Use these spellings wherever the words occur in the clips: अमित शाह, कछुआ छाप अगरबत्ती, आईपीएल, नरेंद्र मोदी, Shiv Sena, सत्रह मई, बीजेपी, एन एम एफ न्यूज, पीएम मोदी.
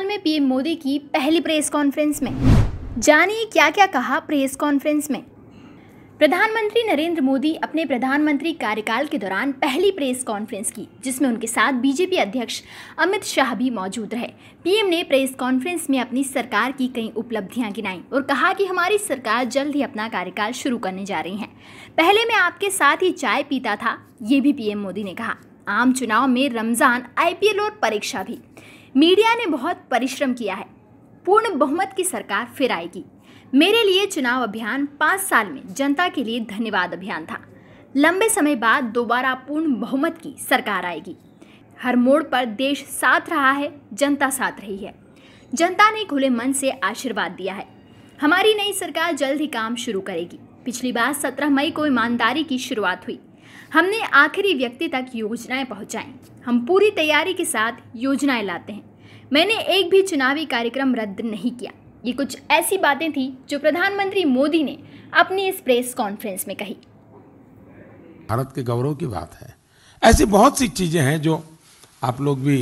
साल में पीएम मोदी की पहली प्रेस कॉन्फ्रेंस में जानिए क्या क्या कहा। प्रेस कॉन्फ्रेंस में प्रधानमंत्री नरेंद्र मोदी अपने प्रधानमंत्री कार्यकाल के दौरान पहली प्रेस कॉन्फ्रेंस की, जिसमें उनके साथ बीजेपी अध्यक्ष अमित शाह भी मौजूद रहे। पीएम ने प्रेस कॉन्फ्रेंस में अपनी सरकार की कई उपलब्धियां गिनाई और कहा कि हमारी सरकार जल्द ही अपना कार्यकाल शुरू करने जा रही है। पहले मैं आपके साथ ही चाय पीता था, ये भी पीएम मोदी ने कहा। आम चुनाव में रमजान, आईपीएल और परीक्षा भी। मीडिया ने बहुत परिश्रम किया है। पूर्ण बहुमत की सरकार फिर आएगी। मेरे लिए चुनाव अभियान 5 साल में जनता के लिए धन्यवाद अभियान था। लंबे समय बाद दोबारा पूर्ण बहुमत की सरकार आएगी। हर मोड़ पर देश साथ रहा है, जनता साथ रही है। जनता ने खुले मन से आशीर्वाद दिया है। हमारी नई सरकार जल्द ही काम शुरू करेगी। पिछली बार 17 मई को ईमानदारी की शुरुआत हुई। हमने आखिरी व्यक्ति तक योजनाएं पहुंचाई। हम पूरी तैयारी के साथ योजनाएं लाते हैं। मैंने एक भी चुनावी कार्यक्रम रद्द नहीं किया। ये कुछ ऐसी बातें थी जो प्रधानमंत्री मोदी ने अपनी इस प्रेस कॉन्फ्रेंस में कही। भारत के गौरव की बात है। ऐसी बहुत सी चीजें हैं जो आप लोग भी,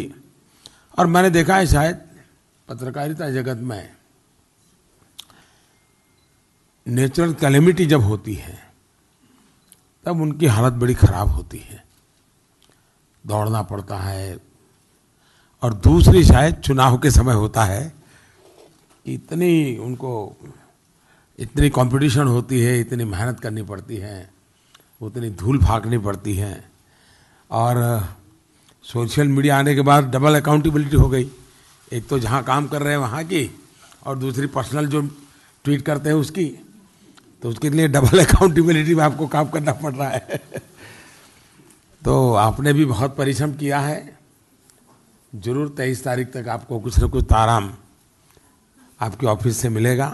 और मैंने देखा है शायद पत्रकारिता जगत में नेचुरल कैलेमिटी जब होती है तब उनकी हालत बड़ी खराब होती है, दौड़ना पड़ता है। और दूसरी शायद चुनाव के समय होता है कि इतनी कंपटीशन होती है, इतनी मेहनत करनी पड़ती है, उतनी धूल फाँकनी पड़ती है। और सोशल मीडिया आने के बाद डबल अकाउंटेबिलिटी हो गई, एक तो जहाँ काम कर रहे हैं वहाँ की और दूसरी पर्सनल जो ट्वीट करते हैं उसकी, तो उसके लिए डबल अकाउंटेबिलिटी में आपको काम करना पड़ रहा है। तो आपने भी बहुत परिश्रम किया है। जरूर 23 तारीख तक आपको कुछ न कुछ ताराम आपके ऑफिस से मिलेगा,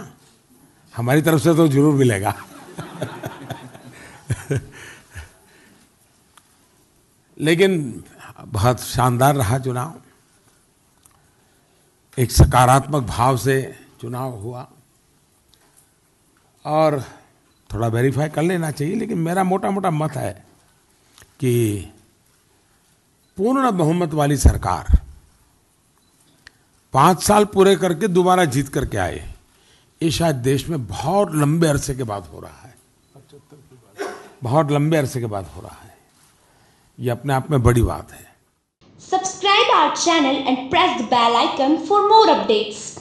हमारी तरफ से तो जरूर मिलेगा। लेकिन बहुत शानदार रहा चुनाव, एक सकारात्मक भाव से चुनाव हुआ। और थोड़ा वेरीफाई कर लेना चाहिए, लेकिन मेरा मोटा मोटा मत है कि पूर्ण बहुमत वाली सरकार 5 साल पूरे करके दोबारा जीत करके आए, ये शायद देश में बहुत लंबे अरसे के बाद हो रहा है। बहुत लंबे अरसे के बाद हो रहा है, ये अपने आप में बड़ी बात है। Subscribe our channel and press the bell icon for more updates.